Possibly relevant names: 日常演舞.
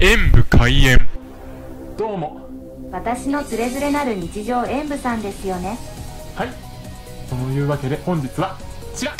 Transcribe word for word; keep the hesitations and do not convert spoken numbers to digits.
演舞開演。どうも、私のつれづれなる日常演舞さんですよね。はい、というわけで本日はこちら。